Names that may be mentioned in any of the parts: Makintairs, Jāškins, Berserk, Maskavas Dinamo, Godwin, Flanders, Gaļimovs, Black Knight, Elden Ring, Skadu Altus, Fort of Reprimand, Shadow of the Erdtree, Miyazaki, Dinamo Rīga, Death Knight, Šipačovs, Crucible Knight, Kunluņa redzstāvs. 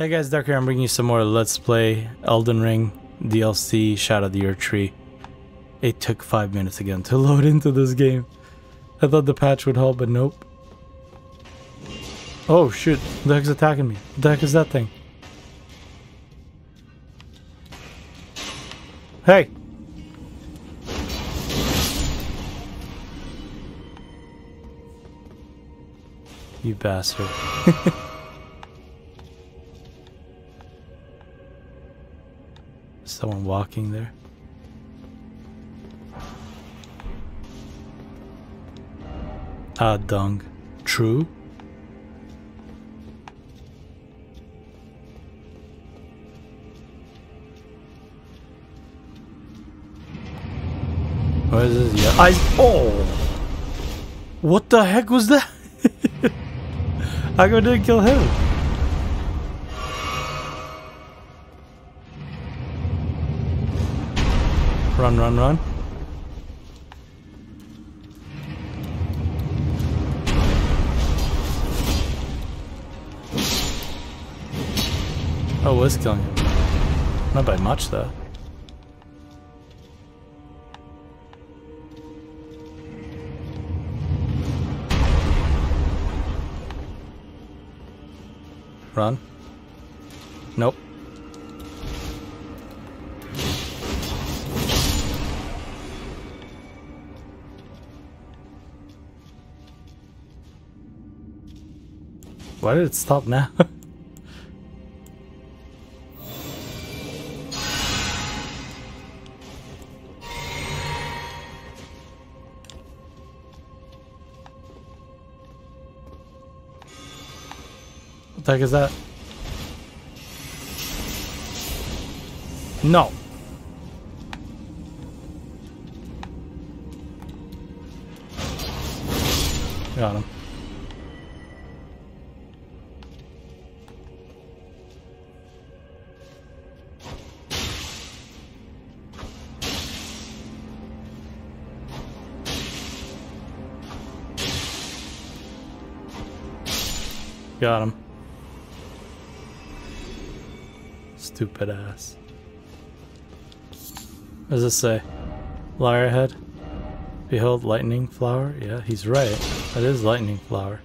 Hey guys, Dark here. I'm bringing you some more Let's Play Elden Ring DLC Shadow of the Erdtree. It took 5 minutes again to load into this game. I thought the patch would help, but nope. Oh shoot, the heck's attacking me? What the heck is that thing? Hey! You bastard. Someone walking there. Ah, dung. True. Where is this? Yeah. Oh! What the heck was that? I didn't kill him. Run, run, run. Oh, was killing him. Not by much, though. Run. Nope. Why did it stop now? What the heck is that? No. Got him. Got him. Stupid ass. What does this say? Liar head? Behold lightning flower? Yeah, he's right. That is lightning flower.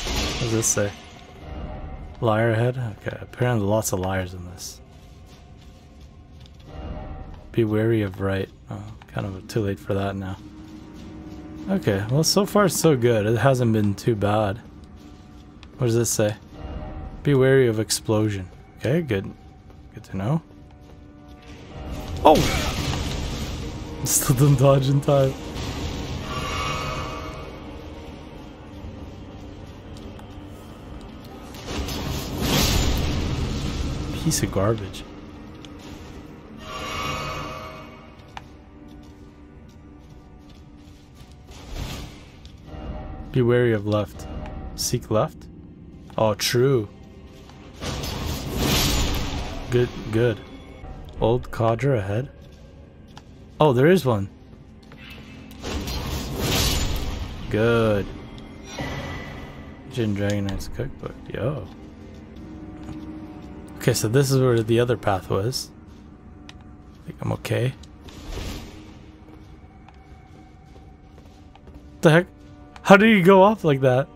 What does this say? Liar head? Okay, apparently lots of liars in this. Be wary of right. Oh, kind of too late for that now. Okay, well so far so good. It hasn't been too bad. What does this say? Be wary of explosion. Okay, good. Good to know. Oh! Still didn't dodge in time. Piece of garbage. Be wary of left. Seek left? Oh, true. Good, good. Old codger ahead. Oh, there is one. Good. Jin Dragonite's cookbook. Yo. Okay, so this is where the other path was. I think I'm okay. What the heck? How do you go off like that?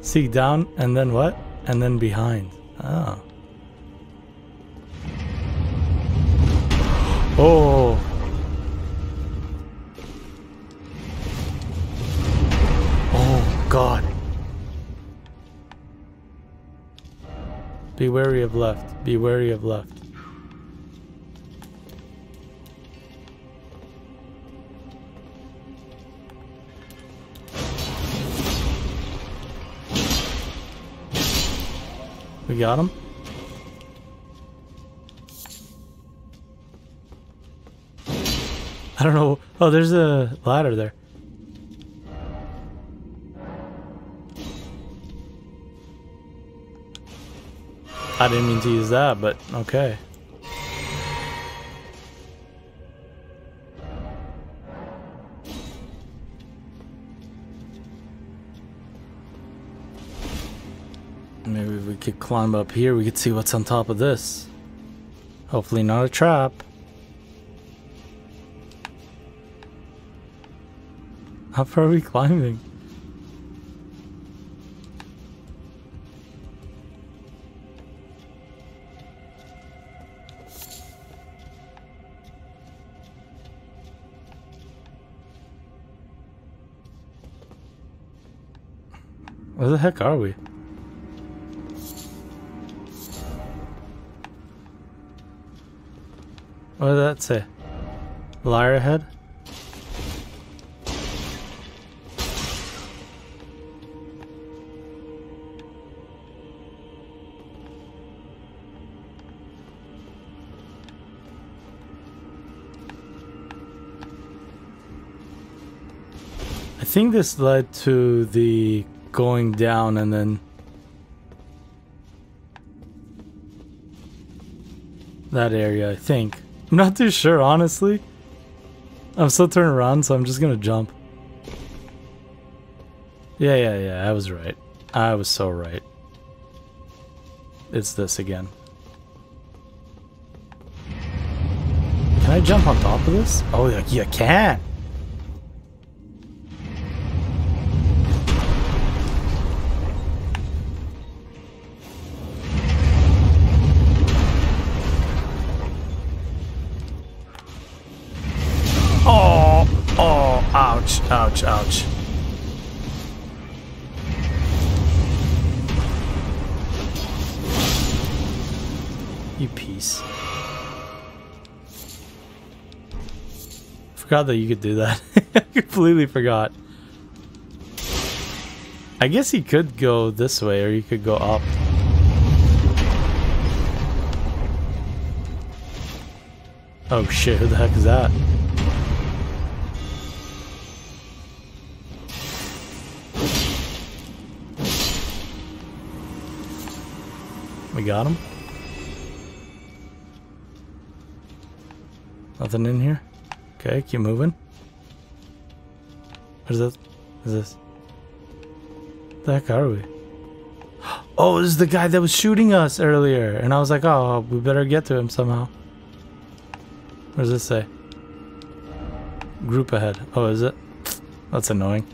Seek down and then what? And then behind. Oh. Oh. Oh God. Be wary of left. Be wary of left. We got him. I don't know. Oh, there's a ladder there. I didn't mean to use that, but okay. Maybe we could climb up here, we could see what's on top of this. Hopefully not a trap. How far are we climbing? Where the heck are we? What did that say? Liar ahead? I think this led to the going down and then that area, I think. I'm not too sure, honestly. I'm still turning around, so I'm just gonna jump. Yeah, I was right. I was so right. It's this again. Can I jump on top of this? Oh, yeah, I can! Ouch, ouch. You piece. Forgot that you could do that. I completely forgot. I guess he could go this way or you could go up. Oh shit, who the heck is that? We got him. Nothing in here. Okay, keep moving. What is this? Is this? What the heck are we? Oh, this is the guy that was shooting us earlier, and I was like, oh, we better get to him somehow. What does this say? Group ahead. Oh, is it? That's annoying.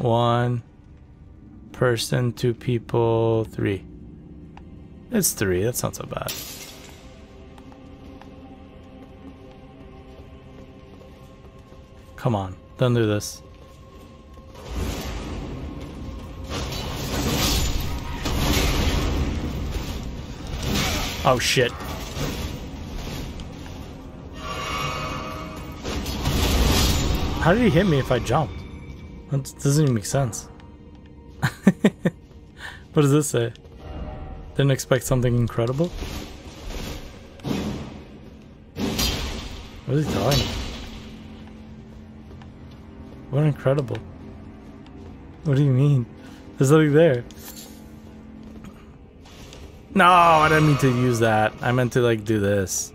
One person, two people, three. It's three, that's not so bad. Come on, don't do this. Oh shit. How did he hit me if I jumped? That doesn't even make sense. What does this say? Didn't expect something incredible? What is he telling me? What incredible? What do you mean? There's nothing there. No, I didn't mean to use that. I meant to like do this.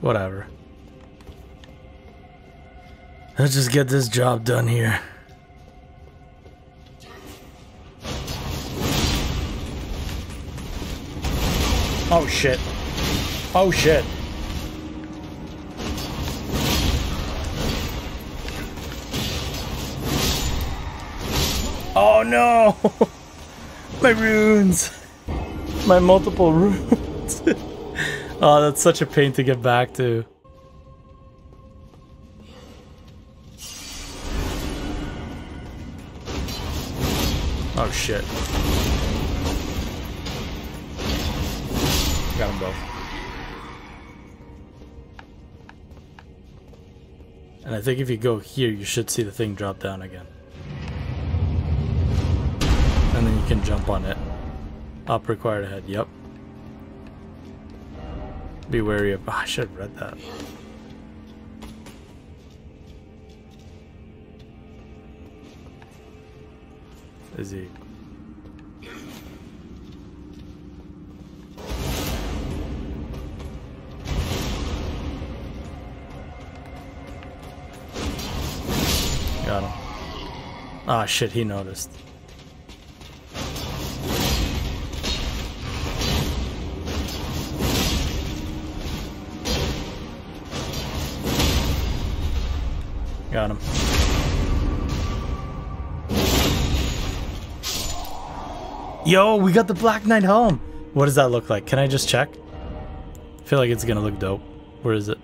Whatever. Let's just get this job done here. Oh shit. Oh shit. Oh no! My runes! My multiple runes! Oh, that's such a pain to get back to. Oh shit. Got them both. And I think if you go here, you should see the thing drop down again. And then you can jump on it. Up required ahead, yep. Be wary of... Oh, I should have read that. Is he? Got him. Ah, oh, shit, he noticed. Got him. Yo, we got the Black Knight home! What does that look like? Can I just check? I feel like it's gonna look dope. Where is it?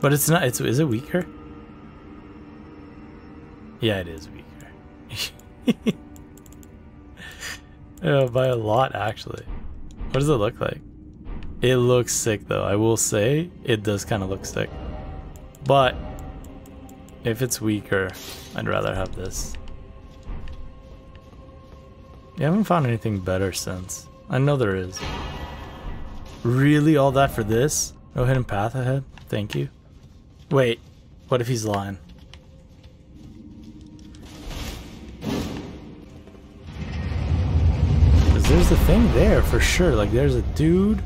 But it's not, is it weaker? Yeah, it is weaker. Oh, by a lot, actually. What does it look like? It looks sick, though. I will say it does kind of look sick. But if it's weaker, I'd rather have this. You haven't found anything better since. I know there is. Really, all that for this? No hidden path ahead? Thank you. Wait, what if he's lying? Because there's the thing there for sure. Like, there's a dude.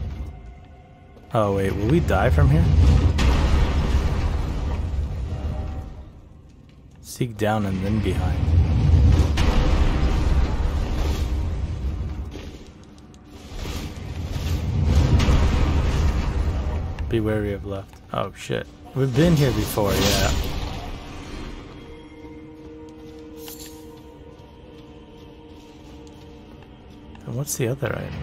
Oh, wait, will we die from here? Seek down and then behind. Be wary of left. Oh, shit. We've been here before, yeah. And what's the other item?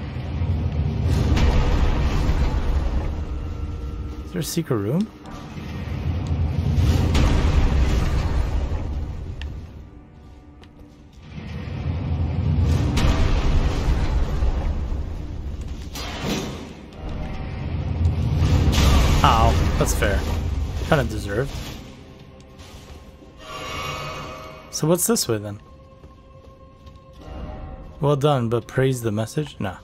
Is there a secret room? That's fair. Kind of deserved. So what's this way then? Well done, but praise the message? Nah.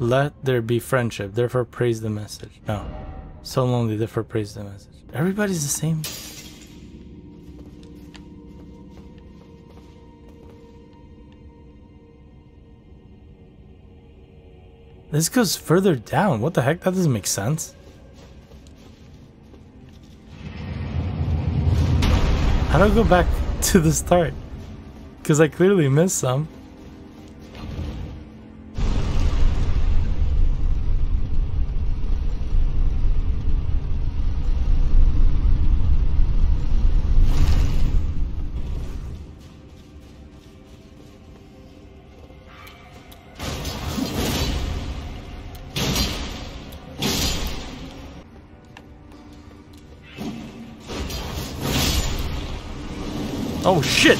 Let there be friendship, therefore praise the message. No. So lonely, therefore praise the message. Everybody's the same. This goes further down. What the heck? That doesn't make sense. How do I go back to the start? Because I clearly missed some. Oh shit!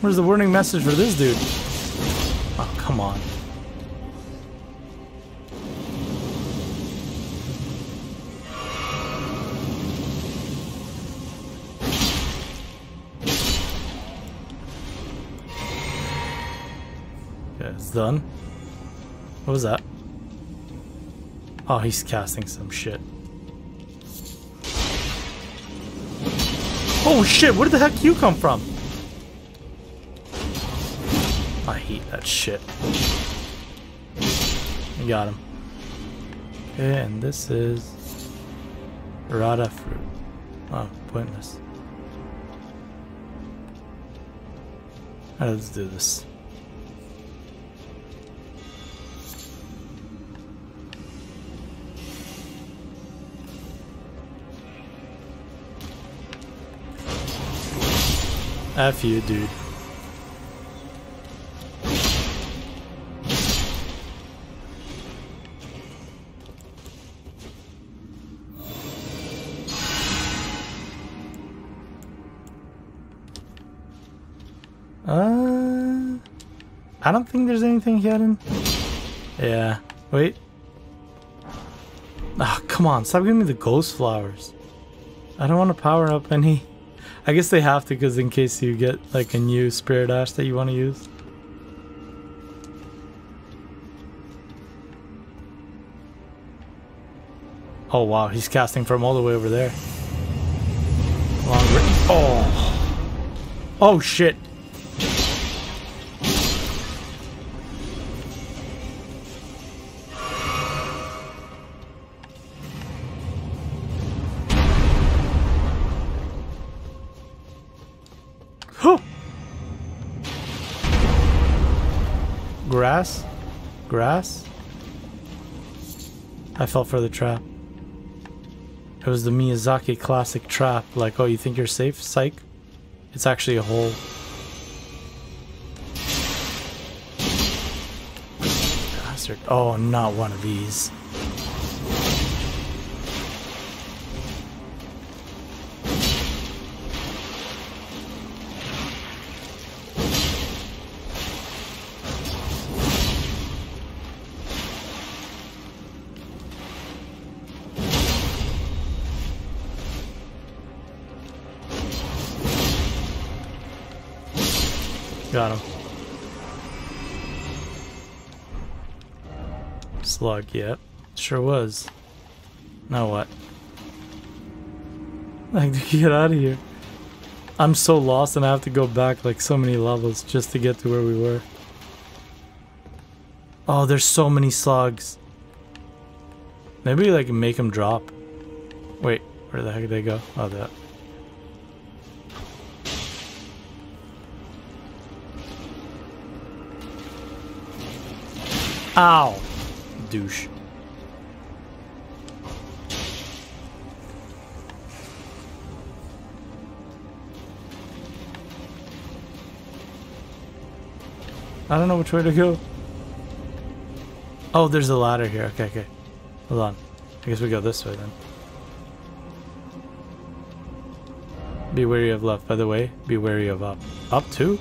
Where's the warning message for this dude? Oh, come on. Okay, it's done. What was that? Oh, he's casting some shit. Oh shit, where the heck did you come from? I hate that shit. I got him. Okay, and this is... Rada fruit. Oh, pointless. Alright, let's do this. F you, dude. I don't think there's anything hidden. Yeah. Wait. Ah, come on. Stop giving me the ghost flowers. I don't want to power up any... I guess they have to, because in case you get like a new spirit ash that you want to use. Oh wow, he's casting from all the way over there. Longer. Oh. Oh shit. Grass? Grass? I fell for the trap. It was the Miyazaki classic trap, like, oh, you think you're safe? Psych. It's actually a hole. Bastard. Oh, not one of these. Got him. Slug, yep. Sure was. Now what? I have to get out of here. I'm so lost and I have to go back like so many levels just to get to where we were. Oh, there's so many slugs. Maybe like make them drop. Wait, where the heck did they go? Oh, that. Ow! Douche. I don't know which way to go. Oh, there's a ladder here. Okay, okay. Hold on. I guess we go this way then. Be wary of left, by the way. Be wary of up. Up too?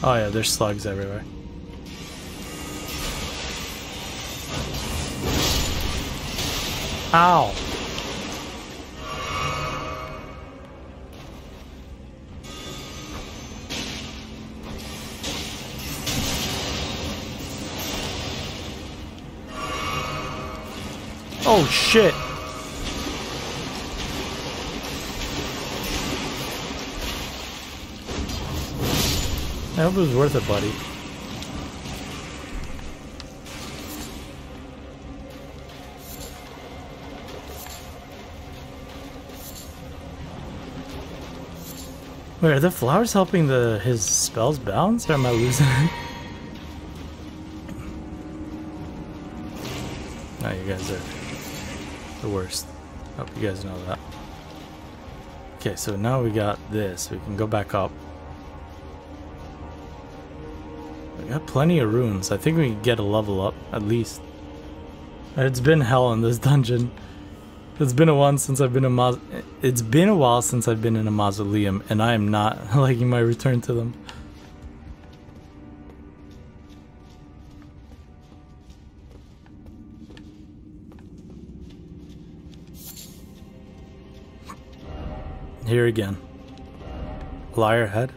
Oh yeah, there's slugs everywhere. Ow! Oh shit! I hope it was worth it, buddy. Wait, are the flowers helping his spells bounce, or am I losing it? No, you guys are the worst. Hope you guys know that. Okay, so now we got this. We can go back up. Got plenty of runes. I think we can get a level up, at least. It's been hell in this dungeon. It's been a while since I've been in a mausoleum, and I am not liking my return to them. Here again. Liar head.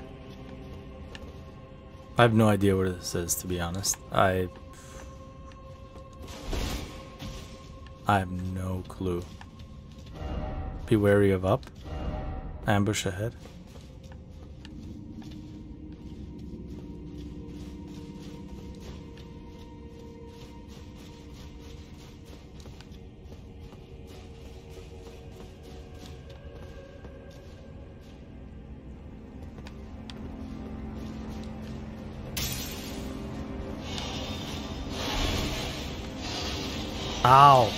I have no idea what this is, to be honest. I have no clue. Be wary of up. Ambush ahead. Ow.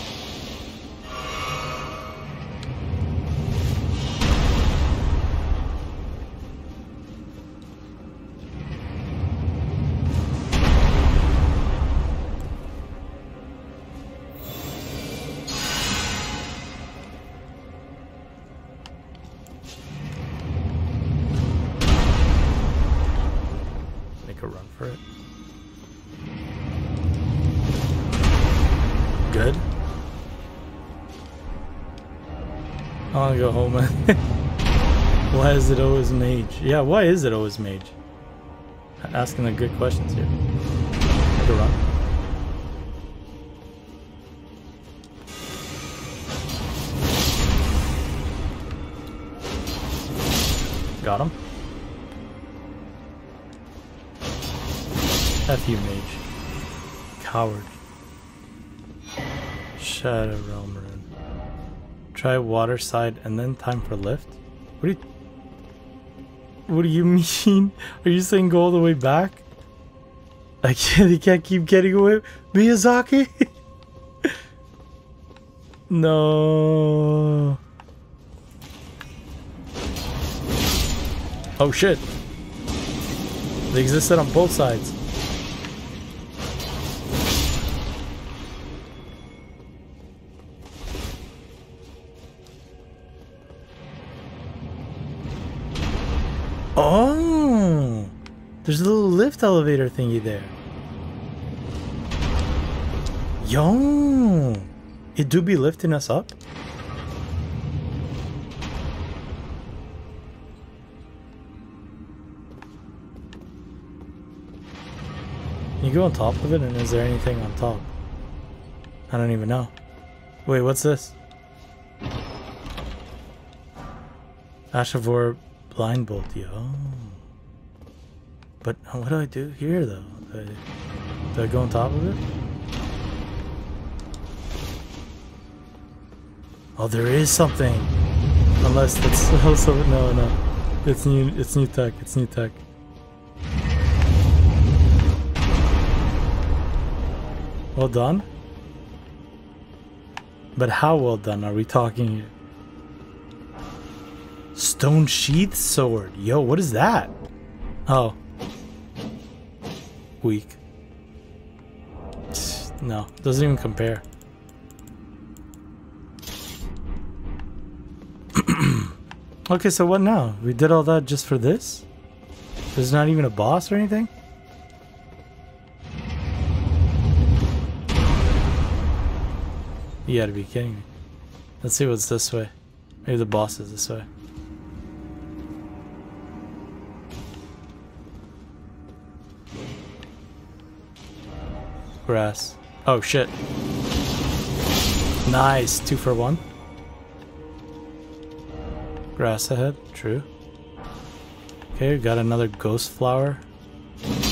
Make a run for it. Good. I want to go home. Why is it always mage? Yeah, why is it always mage? Asking the good questions here. Make a run. Got him. F you, mage. Coward. Shadow Realm rune. Try water side and then time for lift? What do you What do you mean? Are you saying go all the way back? I can't, they can't keep getting away. Miyazaki? No. Oh shit. They existed on both sides. Oh, there's a little lift elevator thingy there. Yo, it do be lifting us up. You go on top of it, and is there anything on top? I don't even know. Wait, what's this? Ashavor blind bolt, yo. But what do I do here, though? Do I go on top of it? Oh, there is something. Unless that's also no. It's new tech. Well done? But how well done are we talking here? Stone sheath sword. Yo, what is that? Oh. Weak. No, doesn't even compare. Okay, so what now? We did all that just for this? There's not even a boss or anything? You gotta be kidding me. Let's see what's this way. Maybe the boss is this way. Grass. Oh shit. Nice. 2 for 1. Grass ahead. True. Okay, got another ghost flower.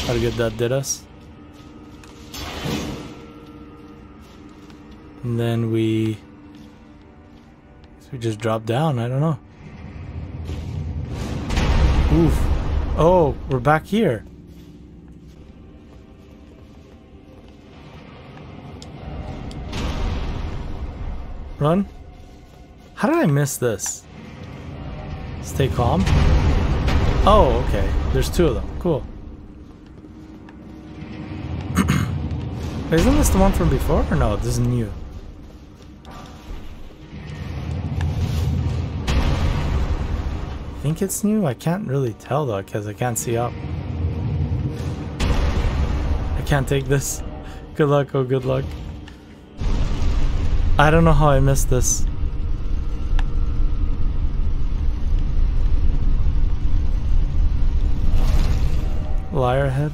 How good that did us. And then we just drop down. I don't know. Oof. Oh, we're back here. Run. How did I miss this? Stay calm. Oh, okay. There's 2 of them. Cool. Isn't this the one from before? Or no, this is new. I think it's new. I can't really tell though, because I can't see up. I can't take this. Good luck. Oh, good luck. I don't know how I missed this. Liar head?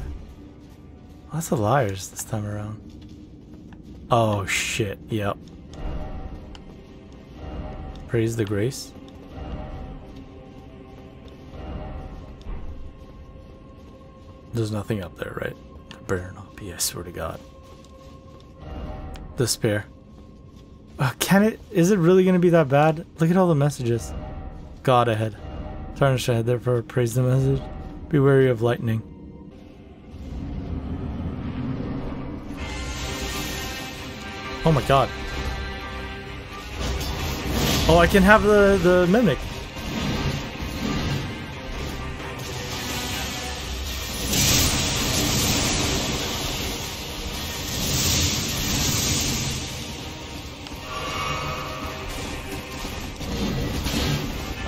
Lots of liars this time around. Oh shit, yep. Praise the grace. There's nothing up there, right? There better not be, I swear to God. Despair. Can it? Is it really gonna be that bad? Look at all the messages. God ahead. Tarnish ahead, therefore praise the message. Be wary of lightning. Oh my God. Oh, I can have the mimic.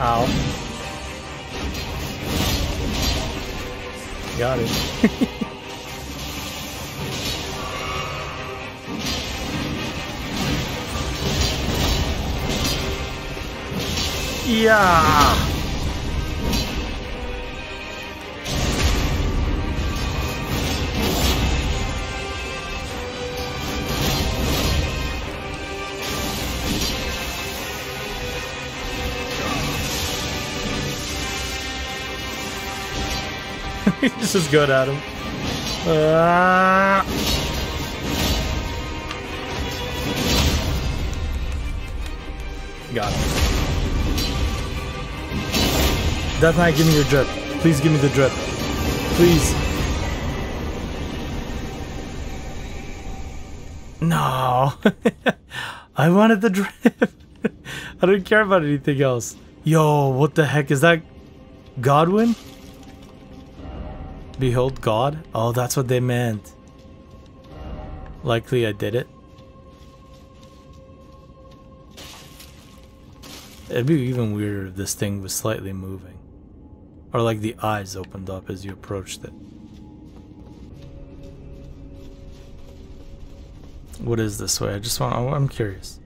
Ow. Got it. Yeah. He's just good at him. Got it. Death Knight, give me your drip. Please give me the drip. Please. No. I wanted the drip. I don't care about anything else. Yo, what the heck is that? Godwin? Behold God? Oh, that's what they meant. Likely I did it. It'd be even weirder if this thing was slightly moving. Or like the eyes opened up as you approached it. What is this way? I just want... I'm curious.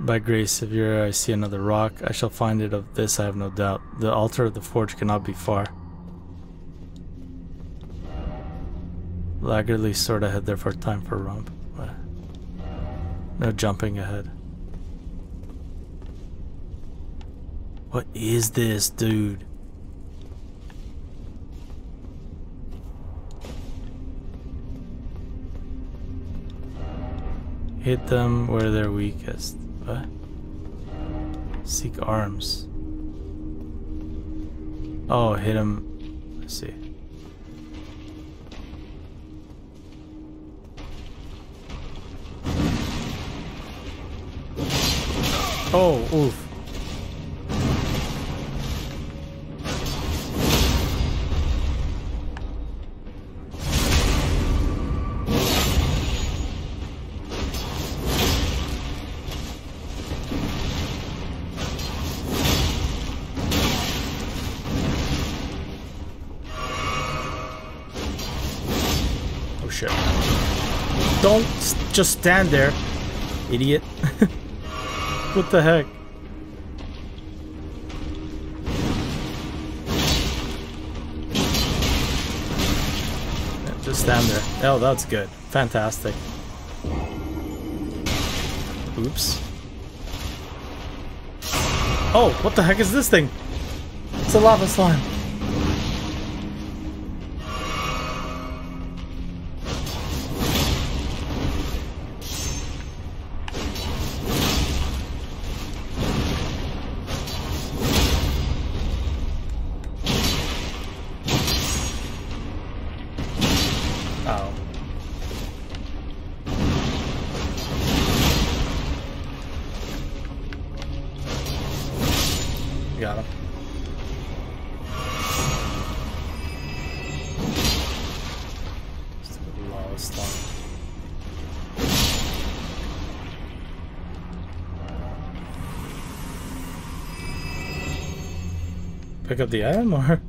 By grace of your eye, I see another rock. I shall find it, of this I have no doubt. The altar of the forge cannot be far. Laggardly sword ahead, therefore time for romp. No jumping ahead. What is this, dude? Hit them where they're weakest. What? Seek arms. Oh, hit them. Let's see. Oh, oof. Oh shit. Don't just stand there, idiot. What the heck? Yeah, just stand there. Oh, that's good. Fantastic. Oops. Oh, what the heck is this thing? It's a lava slime. Got him. Stupid lava slime. Pick up the item or?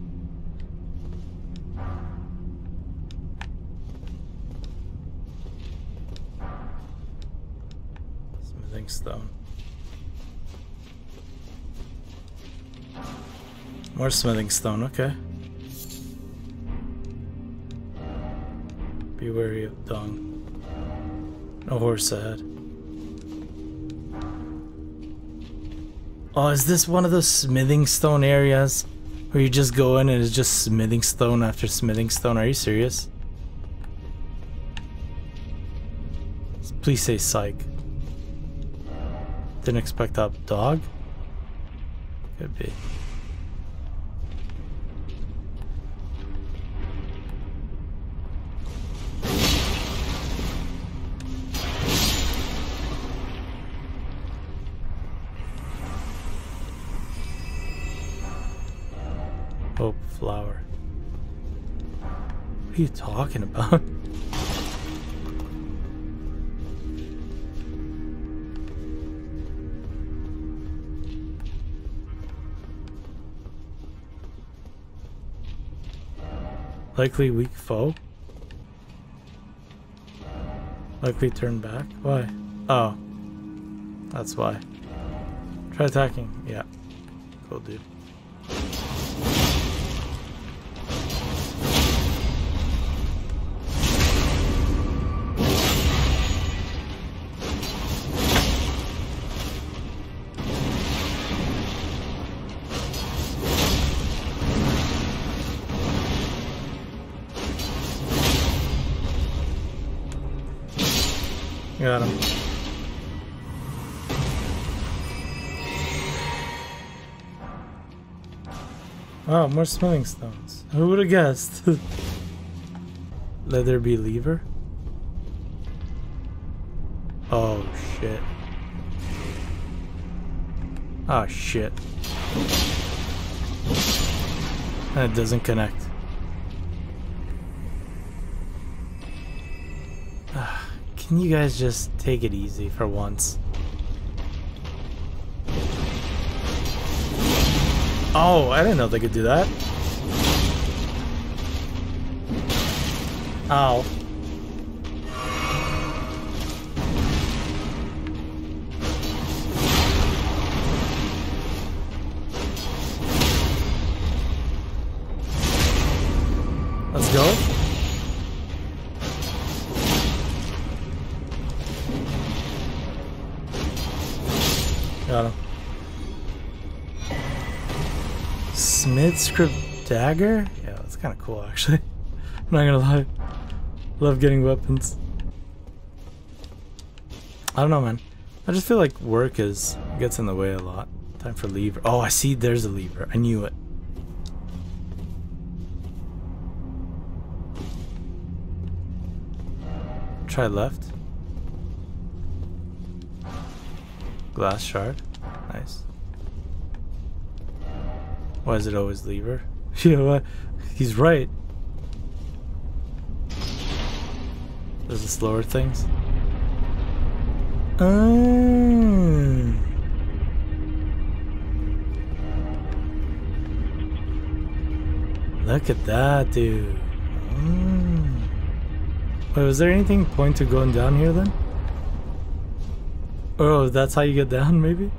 Smithing stone. More smithing stone, okay. Be wary of dung. No horse ahead. Oh, is this one of those smithing stone areas where you just go in and it's just smithing stone after smithing stone? Are you serious? Please say psych. Didn't expect that dog? Could be. Hope flower. What are you talking about? Likely weak foe? Likely turn back? Why? Oh. That's why. Try attacking. Yeah. Cool, dude. Got him. Oh, more smelling stones. Who would have guessed? Let there be lever? Oh, shit. Oh, shit. That doesn't connect. Can you guys just take it easy for once? Oh, I didn't know they could do that. Ow. Let's go. Got him. Smith script dagger? Yeah, that's kind of cool actually. I'm not gonna lie. Love getting weapons. I don't know, man. I just feel like work gets in the way a lot. Time for lever. Oh, I see there's a lever. I knew it. Try left. Glass shard. Nice. Why is it always lever? You know what? He's right. Does it slower things? Look at that, dude. Wait, was there anything point to going down here then? Oh, that's how you get down, maybe?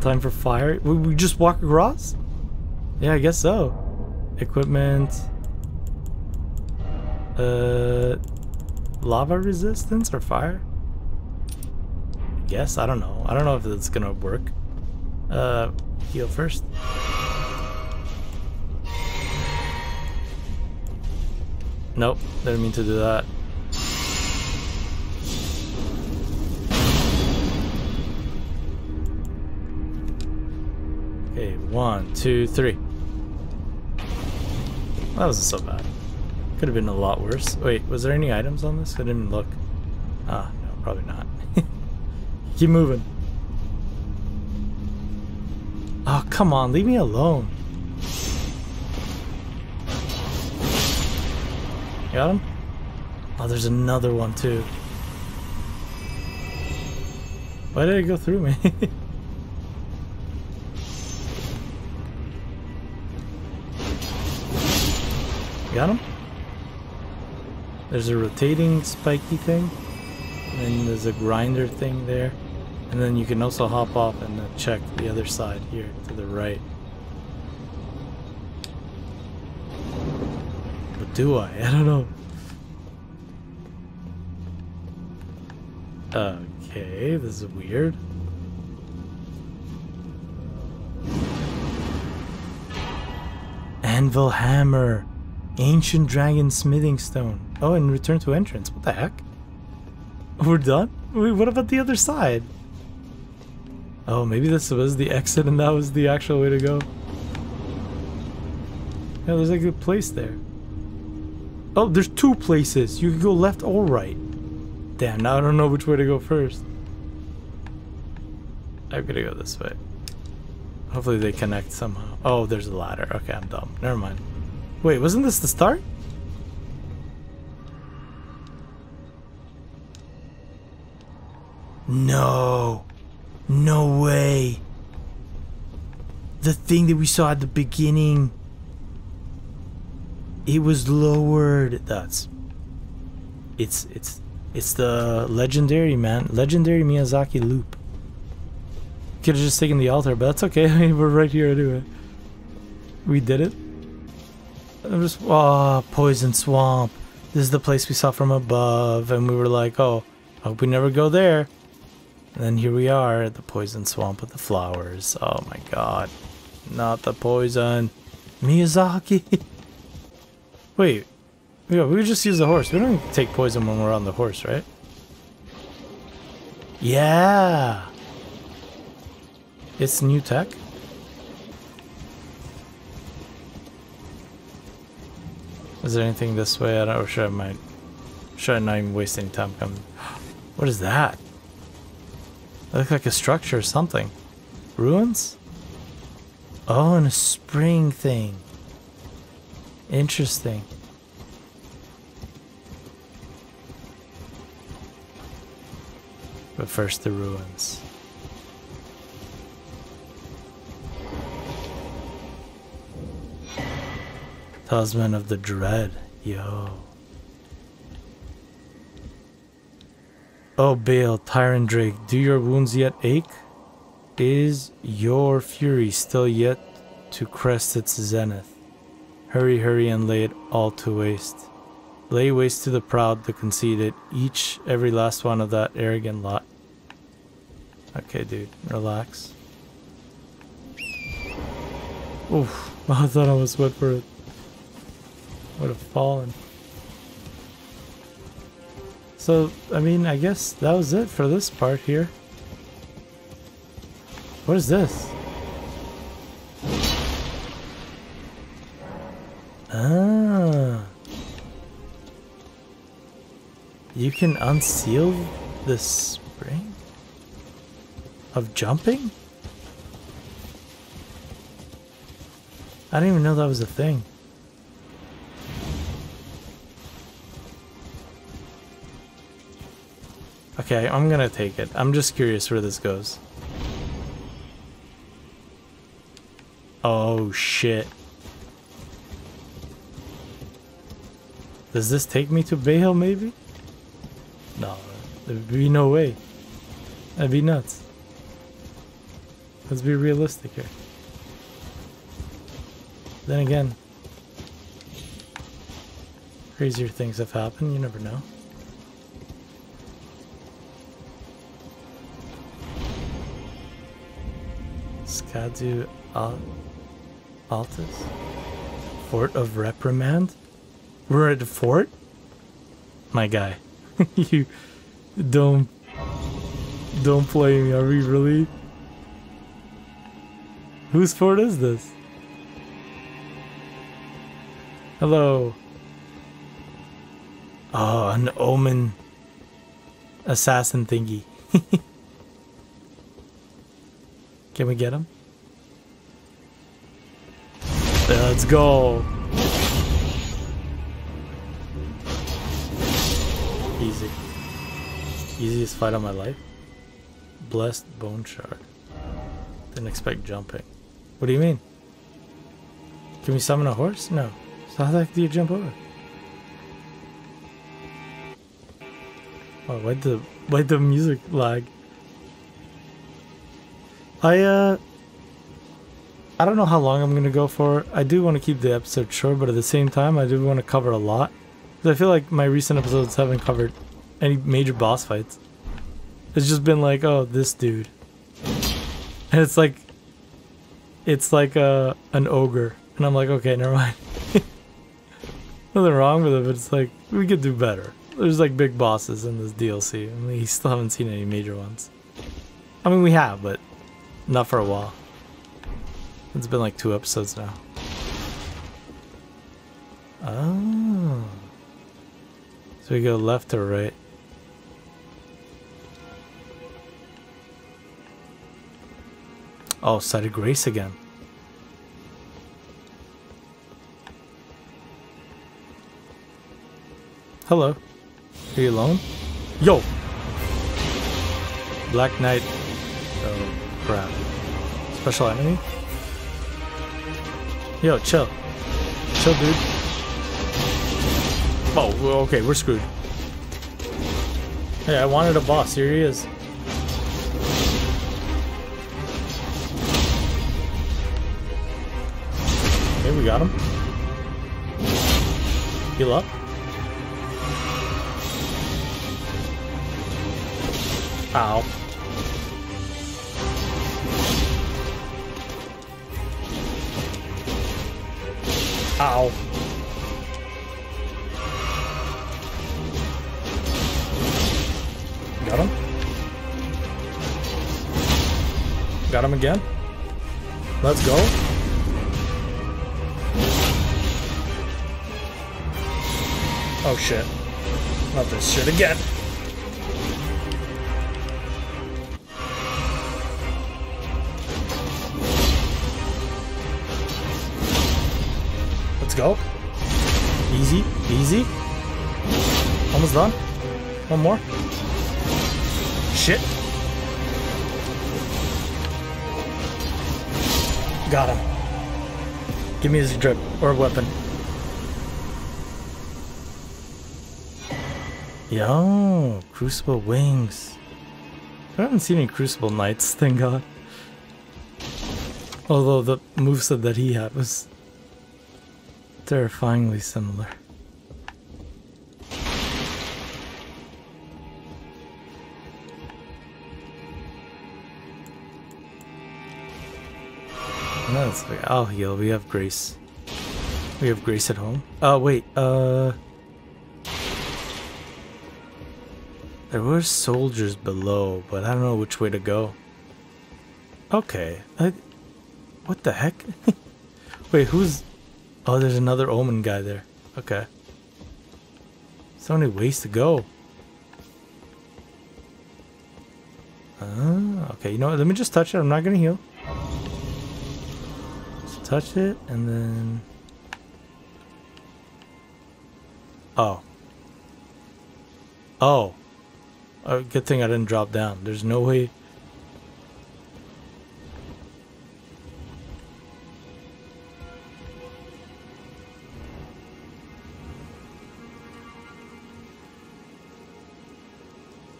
Time for fire? We just walk across? Yeah, I guess so. Equipment. Lava resistance or fire? I guess, I don't know. I don't know if it's gonna work. Heal first. Nope, didn't mean to do that. Okay, 1, 2, 3. That wasn't so bad. Could have been a lot worse. Wait, was there any items on this? I didn't look. Ah, no, probably not. Keep moving. Oh, come on, leave me alone. Got him? Oh, there's another one too. Why did it go through me? Got him? There's a rotating spiky thing, and then there's a grinder thing there, and then you can also hop off and check the other side here to the right. But do I? I don't know. Okay, this is weird. Anvil hammer. Ancient dragon smithing stone. Oh, and return to entrance. What the heck? We're done? Wait, what about the other side? Oh, maybe this was the exit and that was the actual way to go. Yeah, there's like a place there. Oh, there's two places. You can go left or right. Damn, now I don't know which way to go first. I'm gonna go this way. Hopefully they connect somehow. Oh, there's a ladder. Okay, I'm dumb. Never mind. Wait, wasn't this the start? No. No way. The thing that we saw at the beginning. It was lowered. That's... It's the legendary, man. Legendary Miyazaki loop. Could have just taken the altar, but that's okay. I mean, we're right here anyway. We did it. Oh, poison swamp. This is the place we saw from above, and we were like, oh, I hope we never go there. And then here we are at the poison swamp with the flowers. Oh my god. Not the poison. Miyazaki. Wait. Yeah, we just use the horse. We don't take poison when we're on the horse, right? Yeah. It's new tech. Is there anything this way? I don't know. Or should I not even waste any time coming? What is that? That looks like a structure or something. Ruins? Oh, and a spring thing. Interesting. But first, the ruins. Talisman of the Dread, yo. Oh, Bale, Tyrant Drake, do your wounds yet ache? Is your fury still yet to crest its zenith? Hurry, hurry, and lay it all to waste. Lay waste to the proud, the conceited, each, every last one of that arrogant lot. Okay, dude, relax. Oof, I thought I was wet for it. Would have fallen. So, I mean, I guess that was it for this part here. What is this? Ah. You can unseal the spring of jumping? I didn't even know that was a thing. Okay, I'm gonna take it. I'm just curious where this goes. Oh shit. Does this take me to Bay Hill maybe? No, there'd be no way. That'd be nuts. Let's be realistic here. Then again, crazier things have happened, you never know. Skadu Altus? Fort of Reprimand? We're at the fort? My guy. You don't play me, are we really? Whose fort is this? Hello. Oh, an omen assassin thingy. Can we get him? Let's go! Easy. Easiest fight of my life. Blessed Bone Shard. Didn't expect jumping. What do you mean? Can we summon a horse? No. So how the heck do you jump over? Oh, why'd the music lag? I don't know how long I'm going to go for. I do want to keep the episode short, but at the same time, I do want to cover a lot. Because I feel like my recent episodes haven't covered any major boss fights. It's just been like, oh, this dude. And it's like an ogre. And I'm like, okay, never mind. Nothing wrong with it, but it's like, we could do better. There's like big bosses in this DLC. I mean, you still haven't seen any major ones. I mean, we have, but not for a while. It's been like 2 episodes now. Oh. So we go left or right? Oh, Side of Grace again. Hello. Are you alone? Yo! Black Knight. Oh, crap. Special enemy? Yo, chill. Chill, dude. Oh, okay, we're screwed. Hey, I wanted a boss. Here he is. Okay, we got him. Heal up. Ow. Ow. Got him. Got him again. Let's go. Oh shit. Not this shit again. Let's go. Easy, easy. Almost done. One more. Shit. Got him. Give me his drip or weapon. Yo, Crucible Wings. I haven't seen any Crucible Knights, thank God. Although the moveset that he had was terrifyingly similar. No, it's like, I'll heal. We have Grace. We have Grace at home. Oh, wait. There were soldiers below, but I don't know which way to go. Okay. What the heck? Wait, who's... Oh, there's another Omen guy there. Okay. So many ways to go. Okay, you know what? Let me just touch it. I'm not gonna heal. Touch it and then oh, good thing I didn't drop down. There's no way.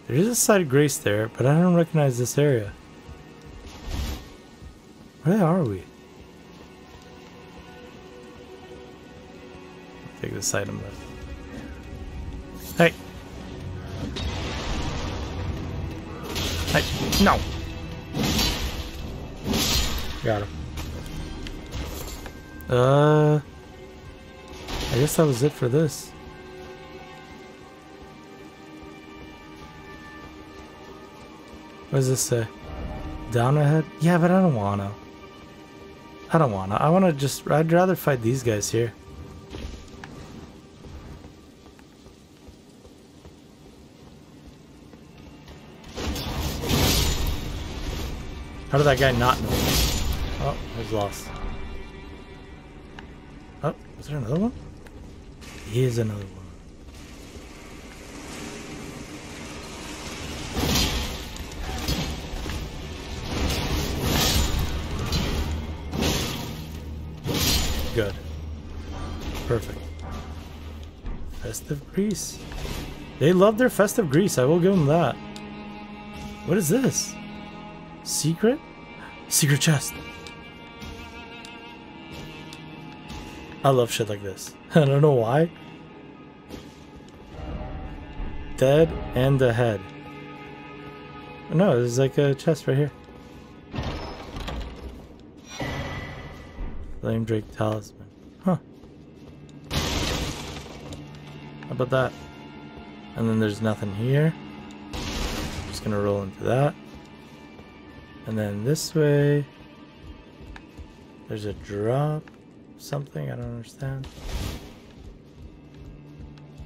There is a side of Grace there, but I don't recognize this area. Where are we? Take this item with. Hey! Hey! No! Got him. I guess that was it for this. What does this say? Down ahead? Yeah, but I don't wanna. I wanna just... I'd rather fight these guys here. How did that guy not know? Oh, I was lost. Oh, is there another one? Here's another one. Good. Perfect. Festive grease. They love their festive grease, I will give them that. What is this? Secret? Secret chest. I love shit like this. I don't know why. Dead and the head. No, there's like a chest right here. Flame Drake Talisman. Huh. How about that? And then there's nothing here. I'm just gonna roll into that. And then this way, there's a drop, something, I don't understand.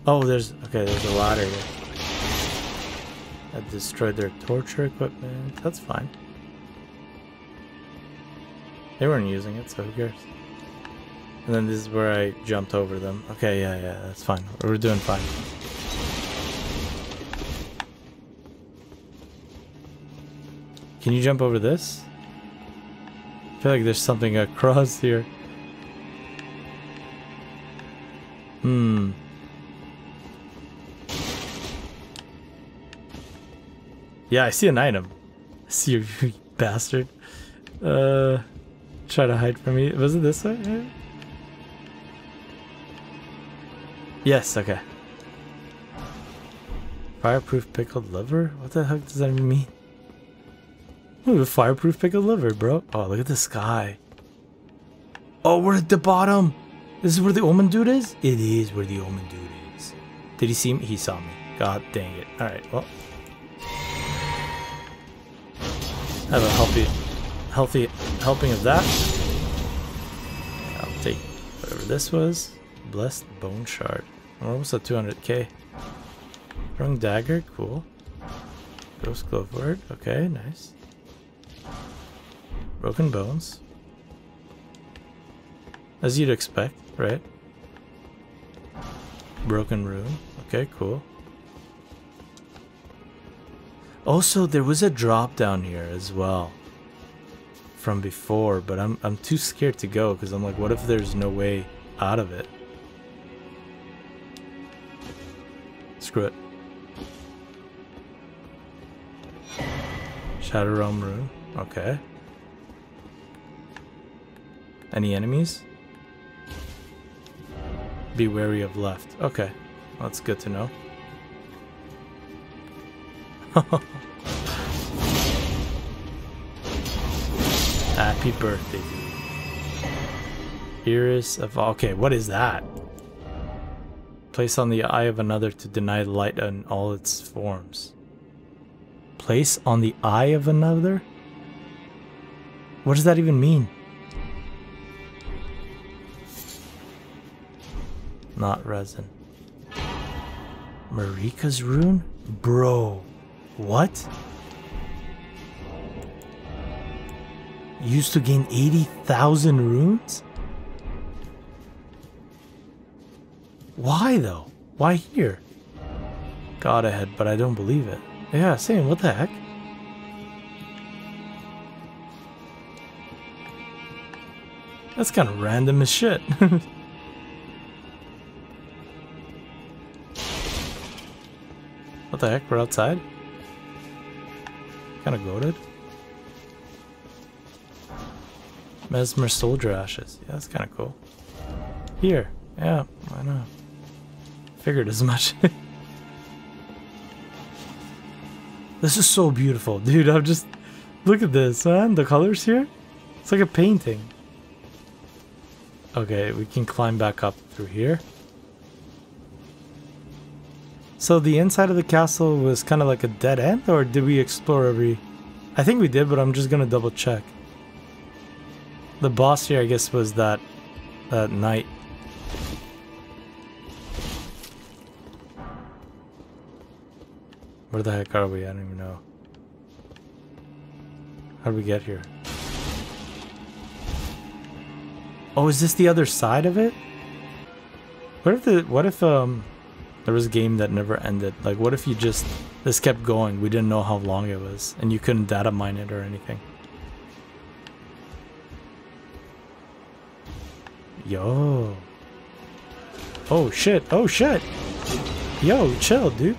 Oh, there's, okay, there's a ladder here. That destroyed their torture equipment, that's fine. They weren't using it, so who cares? And then this is where I jumped over them. Okay, yeah, that's fine, we're doing fine. Can you jump over this? I feel like there's something across here. Hmm. Yeah, I see an item. I see you, you bastard. Try to hide from me. Was it this way? Yes, okay. Fireproof pickled liver? What the heck does that even mean? Ooh, fireproof pickled liver, bro. Oh, look at the sky. Oh, we're at the bottom. This is where the Omen dude is? It is where the Omen dude is. Did he see me? He saw me. God dang it. Alright, well. Have a healthy helping of that. I'll take whatever this was. Blessed bone shard. We're almost at 200k. Wrong dagger, cool. Ghost glowwort, okay, nice. Broken bones. As you'd expect, right? Broken rune, okay, cool. Also, there was a drop down here as well from before, but I'm too scared to go because I'm like, what if there's no way out of it? Screw it. Shadow Realm rune, okay. Any enemies? Be wary of left. Okay, well, that's good to know. Happy birthday, dude. Iris of... okay, what is that? Place on the eye of another to deny light in all its forms. Place on the eye of another? What does that even mean? Not resin. Marika's rune? Bro. What? Used to gain 80,000 runes? Why though? Why here? God ahead, but I don't believe it. Yeah, same, what the heck? That's kind of random as shit. What the heck, we're outside? Kind of goated. Mesmer soldier ashes. Yeah, that's kind of cool. Here. Yeah, I know. Figured as much. This is so beautiful. Dude, I'm just... look at this, man. The colors here. It's like a painting. Okay, we can climb back up through here. So the inside of the castle was kind of like a dead end, or did we explore every... I think we did, but I'm just gonna double check. The boss here, I guess, was that knight. Where the heck are we? I don't even know. How did we get here? Oh, is this the other side of it? What if there was a game that never ended? Like, what if you just... this kept going. We didn't know how long it was. And you couldn't data mine it or anything. Yo. Oh, shit. Oh, shit. Yo, chill, dude.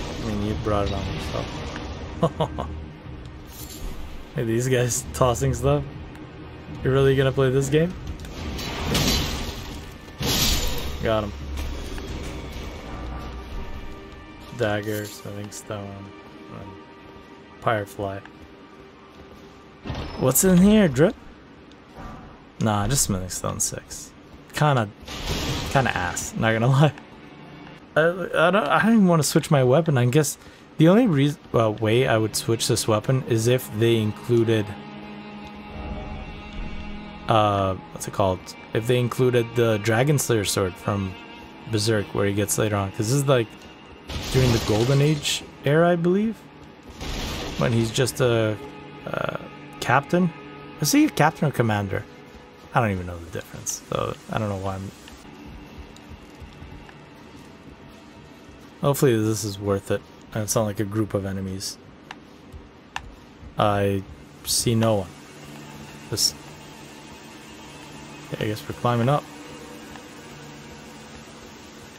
I mean, you brought it on yourself. Hey, these guys tossing stuff. You really gonna play this game? Got him. Dagger, smithing stone, and Pirefly. What's in here, Drip? Nah, just smithing stone 6. Kinda ass. Not gonna lie. I don't even want to switch my weapon. I guess. The only reason, way I would switch this weapon is if they included, what's it called? If they included the Dragon Slayer sword from Berserk, where he gets later on, because this is like during the Golden Age era, I believe, when he's just a captain. Is he a captain or commander? I don't even know the difference, so I don't know why I'm... Hopefully this is worth it. And it's not like a group of enemies. I see no one. This... okay, I guess we're climbing up.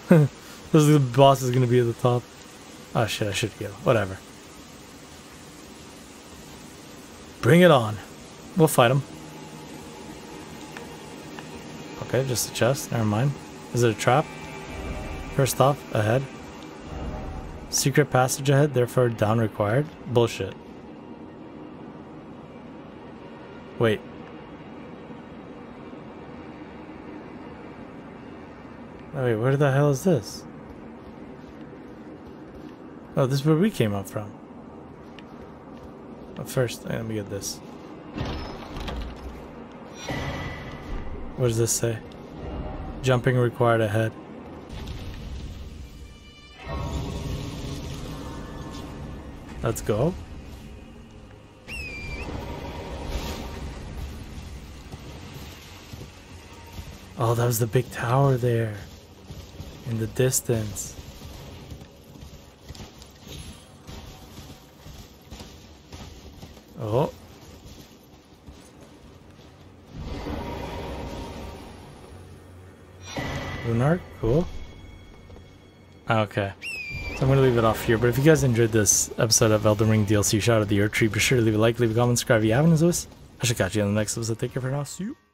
This is the boss is gonna be at the top. Oh shit, I should heal. Whatever. Bring it on. We'll fight him. Okay, just a chest. Never mind. Is it a trap? First off, ahead. Secret passage ahead, therefore down required. Bullshit. Wait. Oh, wait, where the hell is this? Oh, this is where we came up from. But first, let me get this. What does this say? Jumping required ahead. Let's go. Oh, that was the big tower there in the distance. Oh. Lunar, cool. Okay. So I'm going to leave it off here, but if you guys enjoyed this episode of Elden Ring DLC Shadow of the Erdtree, be sure to leave a like, leave a comment, subscribe if you haven't as always. I shall catch you on the next episode. Take care for now. See you.